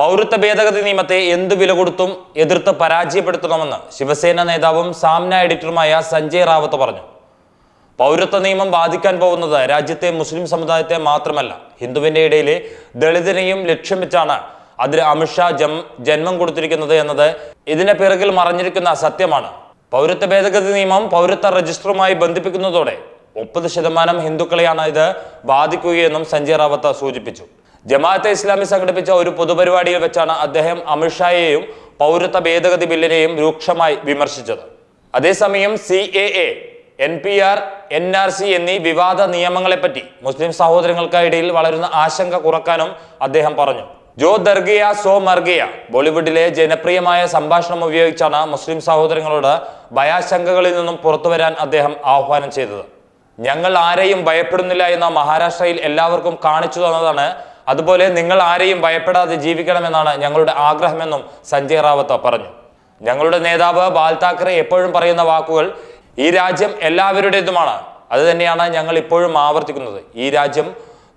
പൗരത്വ ഭേദഗതി നിയമത്തെ എന്തു വില കൊടുത്തും എതിർത്ത് പരാജയപ്പെടുത്തണമെന്ന് ശിവസേന നേതാവും സാംന എഡിറ്ററുമായ സഞ്ജയ് റാവത്ത് പറഞ്ഞു. പൗരത്വ നിയമം ബാധിക്കാൻ പോകുന്നത് രാജ്യത്തെ മുസ്ലിം സമുദായത്തെ മാത്രമല്ല, ഹിന്ദുവിൻ്റെ ഇടയിലെ ദളിതനെയും ലക്ഷ്യം വെച്ചാണ് അതിന് അമിത്ഷാ ജന്മം കൊടുത്തിരിക്കുന്നത് എന്നത് ഇതിന് പിറകിൽ മറഞ്ഞിരിക്കുന്ന സത്യമാണ്. പൗരത്വ ഭേദഗതി നിയമം പൗരത്വ രജിസ്റ്ററുമായി ബന്ധിപ്പിക്കുന്നതോടെ 30% ഹിന്ദുക്കളെയാണ് ഇത് ബാധിക്കുകയെന്നും സഞ്ജയ് റാവത്ത് സൂചിപ്പിച്ചു. ജമാഅത്തെ ഇസ്ലാമി സംഘടിപ്പിച്ച ഒരു പൊതുപരിപാടിയിൽ വെച്ചാണ് അദ്ദേഹം അമിത്ഷായെയും പൗരത്വ ഭേദഗതി ബില്ലിനെയും രൂക്ഷമായി വിമർശിച്ചത്. അതേസമയം CAA, NPR, NRC എന്നീ വിവാദ നിയമങ്ങളെപ്പറ്റി മുസ്ലിം സഹോദരങ്ങൾക്കിടയിൽ വളരുന്ന ആശങ്ക കുറക്കാനും അദ്ദേഹം പറഞ്ഞു. ജോ ദർഗിയ സോ മർഗിയ ബോളിവുഡിലെ ജനപ്രിയമായ സംഭാഷണം ഉപയോഗിച്ചാണ് മുസ്ലിം സഹോദരങ്ങളോട് ഭയാശങ്കകളിൽ നിന്നും പുറത്തുവരാൻ അദ്ദേഹം ആഹ്വാനം ചെയ്തത്. ഞങ്ങൾ ആരെയും ഭയപ്പെടുന്നില്ല എന്ന മഹാരാഷ്ട്രയിൽ എല്ലാവർക്കും കാണിച്ചു തന്നതാണ്. അതുപോലെ നിങ്ങൾ ആരെയും ഭയപ്പെടാതെ ജീവിക്കണമെന്നാണ് ഞങ്ങളുടെ ആഗ്രഹമെന്നും സഞ്ജയ് റാവത്ത് പറഞ്ഞു. ഞങ്ങളുടെ നേതാവ് ബാൽ താക്കറെ എപ്പോഴും പറയുന്ന വാക്കുകൾ ഈ രാജ്യം എല്ലാവരുടേതുമാണ്. അത് തന്നെയാണ് ഞങ്ങൾ ഇപ്പോഴും ആവർത്തിക്കുന്നത്. ഈ രാജ്യം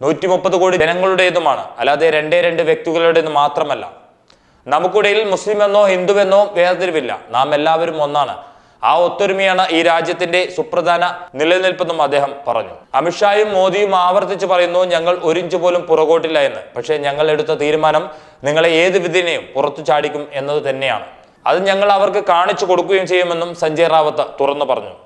130 കോടി ജനങ്ങളുടേതുമാണ്, അല്ലാതെ 2 വ്യക്തികളുടേത് മാത്രമല്ല. നമുക്കിടയിൽ മുസ്ലിമെന്നോ ഹിന്ദുവെന്നോ വേർതിരിവില്ല. നാം എല്ലാവരും ഒന്നാണ്. ആ ഒത്തൊരുമയാണ് ഈ രാജ്യത്തിന്റെ സുപ്രധാന നിലനിൽപ്പെന്നും അദ്ദേഹം പറഞ്ഞു. അമിത്ഷായും മോദിയും ആവർത്തിച്ച് പറയുന്നു, ഞങ്ങൾ ഒരിഞ്ച് പോലും പുറകോട്ടില്ല എന്ന്. പക്ഷേ ഞങ്ങൾ എടുത്ത തീരുമാനം നിങ്ങളെ ഏത് വിധേനയും പുറത്തു ചാടിക്കും എന്നത് തന്നെയാണ്. അത് ഞങ്ങൾ അവർക്ക് കാണിച്ചു കൊടുക്കുകയും ചെയ്യുമെന്നും സഞ്ജയ് റാവത്ത് തുറന്നു പറഞ്ഞു.